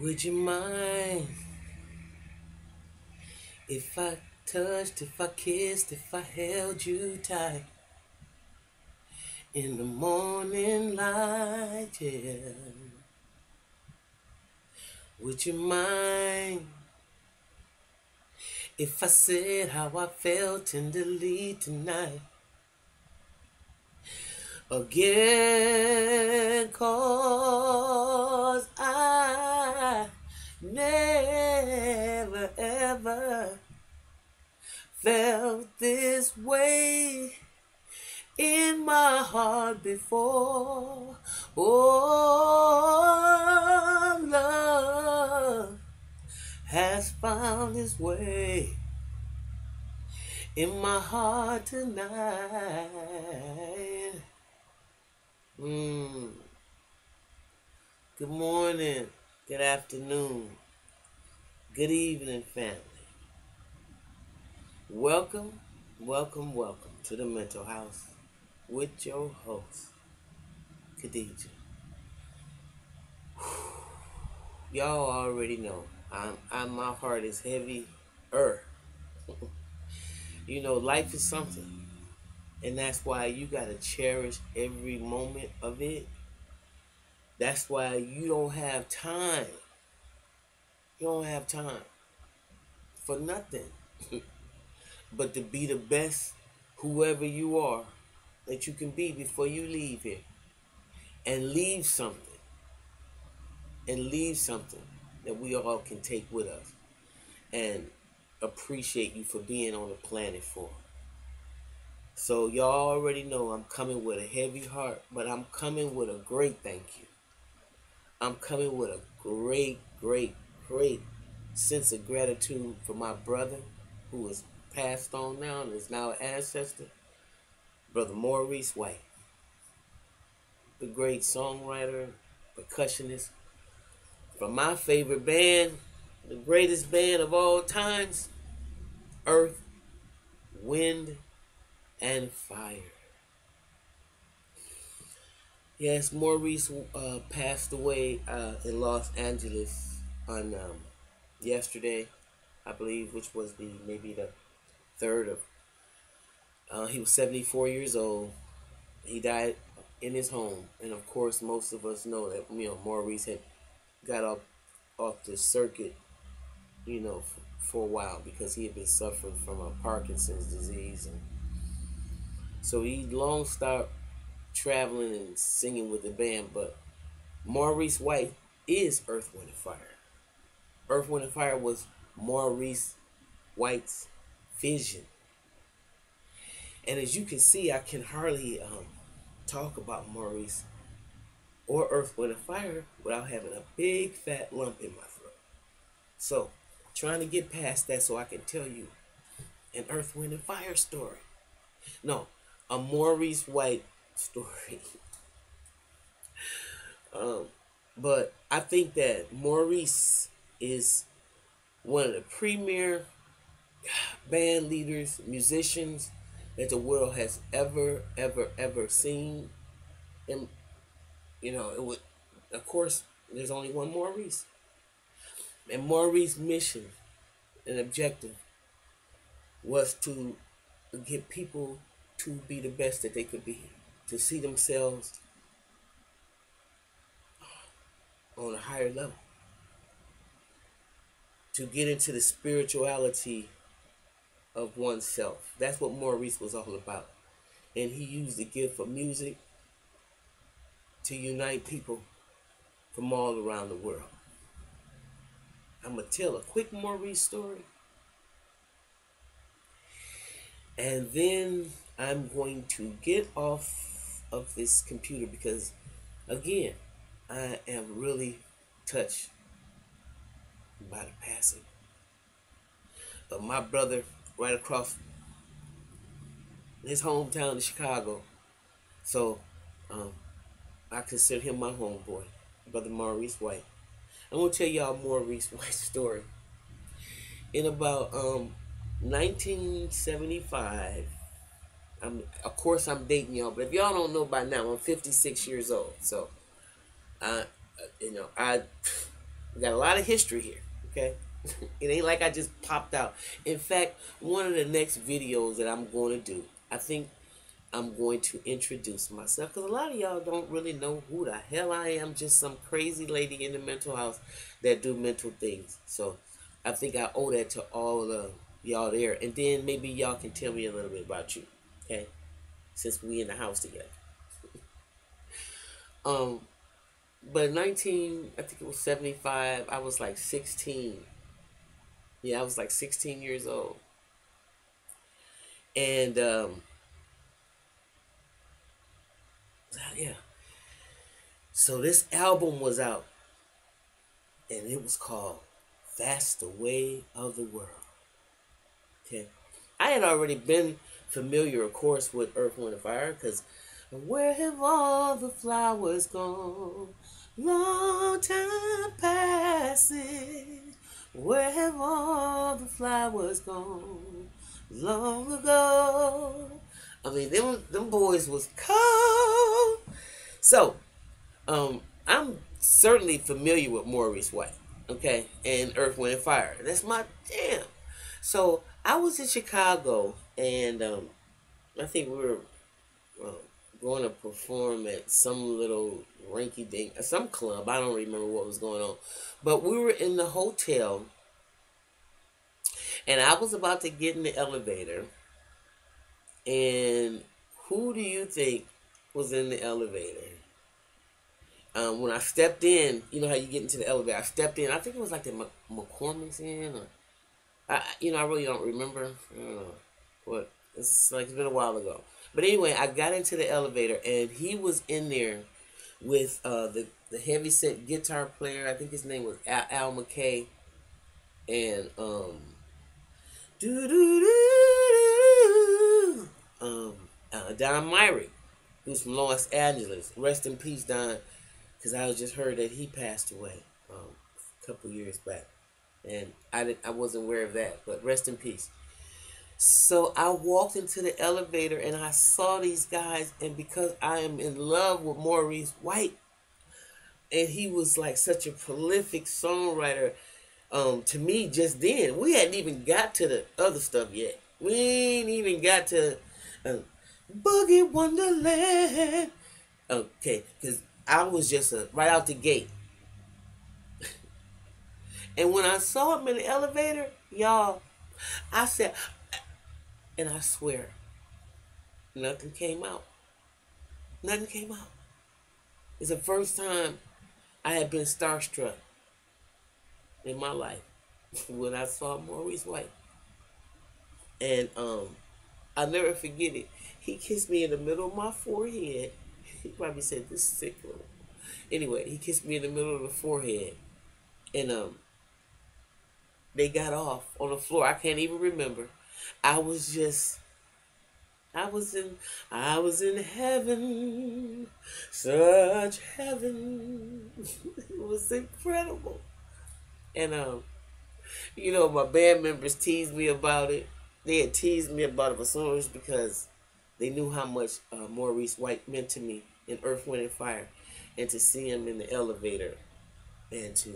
Would you mind if I touched, if I kissed, if I held you tight in the morning light, yeah? Would you mind if I said how I felt tenderly tonight? Again, 'cause I never ever felt this way in my heart before. Oh, love has found its way in my heart tonight. Good morning, good afternoon, good evening, family. Welcome, welcome, welcome to the Mental House with your host, Khadija. Y'all already know my heart is heavier. You know, life is something. And that's why you gotta cherish every moment of it. That's why you don't have time. You don't have time for nothing but to be the best whoever you are that you can be before you leave here. And leave something. And leave something that we all can take with us and appreciate you for being on the planet for. So y'all already know I'm coming with a heavy heart, but I'm coming with a great thank you. I'm coming with a great sense of gratitude for my brother who is passed on now and is now an ancestor, Brother Maurice White, the great songwriter, percussionist from my favorite band, the greatest band of all times, Earth, Wind, and Fire. Yes, Maurice passed away in Los Angeles on yesterday, I believe, which was maybe the 3rd of. He was 74 years old. He died in his home, and of course, most of us know that Maurice had got off the circuit, for a while because he had been suffering from a Parkinson's disease. And so he long started traveling and singing with the band, but Maurice White is Earth, Wind and Fire. Earth, Wind and Fire was Maurice White's vision. And as you can see, I can hardly talk about Maurice or Earth, Wind and Fire without having a big fat lump in my throat. So trying to get past that so I can tell you an Earth, Wind and Fire story. No, a Maurice White story. But I think that Maurice is one of the premier band leaders, musicians that the world has ever seen. And, of course, there's only one Maurice. And Maurice's mission and objective was to get people to be the best that they could be, to see themselves on a higher level, to get into the spirituality of oneself. That's what Maurice was all about. And he used the gift of music to unite people from all around the world. I'm going to tell a quick Maurice story, and then I'm going to get off of this computer because, again, I am really touched by the passing of my brother right across his hometown of Chicago. So I consider him my homeboy, Brother Maurice White. I'm going to tell y'all Maurice White's story. In about 1975, of course I'm dating y'all, but if y'all don't know by now, I'm 56 years old. So, I We got a lot of history here, okay? It ain't like I just popped out. In fact, one of the next videos that I'm going to do, I think I'm going to introduce myself, because a lot of y'all don't really know who the hell I am, just some crazy lady in the mental house that do mental things. So I think I owe that to all of y'all there. And then maybe y'all can tell me a little bit about you, okay? Since we in the house together. But 1975, I was like 16. Yeah, I was like 16 years old. And, yeah. So this album was out. And it was called That's the Way of the World. Okay. I had already been familiar, of course, with Earth, Wind and Fire, because where have all the flowers gone? Long time passing. Where have all the flowers gone? Long ago. I mean, them boys was cold. So, I'm certainly familiar with Maurice White, okay, and Earth, Wind, and Fire. That's my jam. So, I was in Chicago, and I think we were going to perform at some little rinky-dink, some club. I don't remember what was going on. But we were in the hotel, and I was about to get in the elevator. And who do you think was in the elevator? When I stepped in, you know how you get into the elevator. I stepped in. I think it was like the McCormick's Inn, or I really don't remember. I don't know what. It's like it's been a while ago. But anyway, I got into the elevator, and he was in there with the heavyset guitar player. I think his name was Al McKay, and Don Myrie, who's from Los Angeles. Rest in peace, Don, because I just heard that he passed away a couple years back, and I wasn't aware of that, but rest in peace. So I walked into the elevator, and I saw these guys, and because I am in love with Maurice White, and he was like such a prolific songwriter to me just then. We hadn't even got to the other stuff yet. We ain't even got to Boogie Wonderland. Okay, because I was just right out the gate. And when I saw him in the elevator, y'all, I said, and I swear, nothing came out. Nothing came out. It's the first time I had been starstruck in my life when I saw Maurice White. And I'll never forget it. He kissed me in the middle of my forehead. He probably said, this is sick. Anyway, he kissed me in the middle of the forehead. And they got off on the floor. I can't even remember. I was in heaven. Such heaven. It was incredible. And you know, my band members teased me about it. They had teased me about it for so much because they knew how much Maurice White meant to me in Earth, Wind, and Fire. And to see him in the elevator and to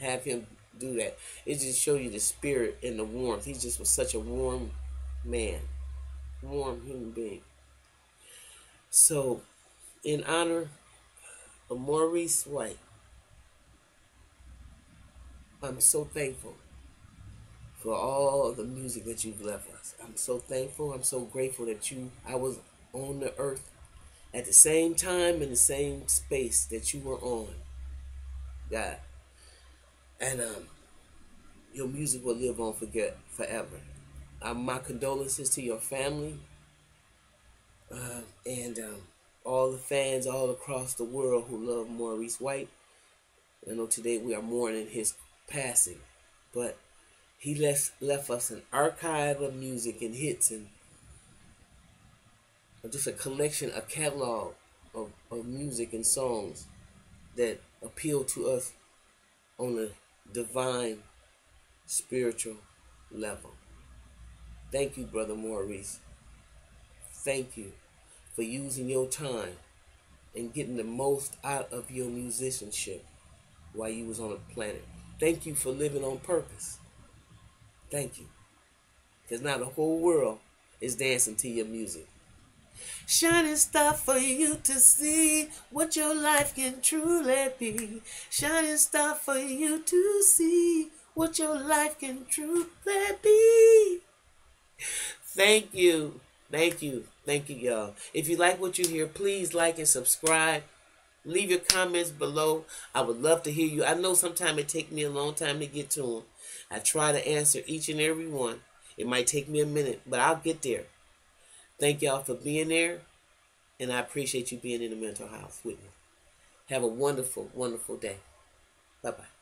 have him do that. It just showed you the spirit and the warmth. He just was such a warm man, warm human being. So, in honor of Maurice White, I'm so thankful for all the music that you've left us. I'm so thankful. I'm so grateful that I was on the earth at the same time in the same space that you were on, God. And your music will live on forever. My condolences to your family and all the fans all across the world who love Maurice White. I know today we are mourning his passing, but he left us an archive of music and hits and just a collection, a catalog of music and songs that appeal to us on a divine, spiritual level. Thank you, Brother Maurice. Thank you for using your time and getting the most out of your musicianship while you was on the planet. Thank you for living on purpose. Thank you. Because now the whole world is dancing to your music. Shining star for you to see what your life can truly be. Shining star for you to see what your life can truly be. Thank you. Thank you. Thank you, y'all. If you like what you hear, please like and subscribe. Leave your comments below. I would love to hear you. I know sometimes it takes me a long time to get to them. I try to answer each and every one. It might take me a minute, but I'll get there. Thank y'all for being there, and I appreciate you being in the mental house with me. Have a wonderful, wonderful day. Bye-bye.